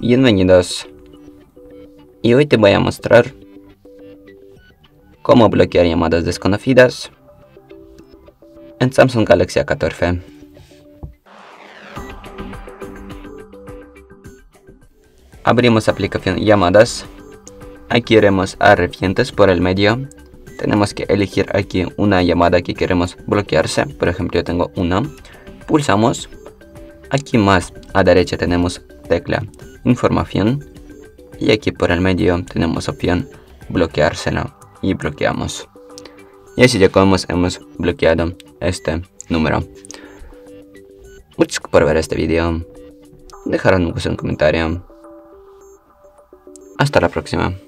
Bienvenidos, y hoy te voy a mostrar cómo bloquear llamadas desconocidas en Samsung Galaxy A14. Abrimos aplicación llamadas, aquí iremos a recientes por el medio, tenemos que elegir aquí una llamada que queremos bloquearse, por ejemplo yo tengo una, pulsamos, aquí más a derecha tenemos tecla información y aquí por el medio tenemos opción bloqueárselo y bloqueamos, y así ya como hemos bloqueado este número. Muchas gracias por ver este vídeo, dejar un gusto, un comentario, hasta la próxima.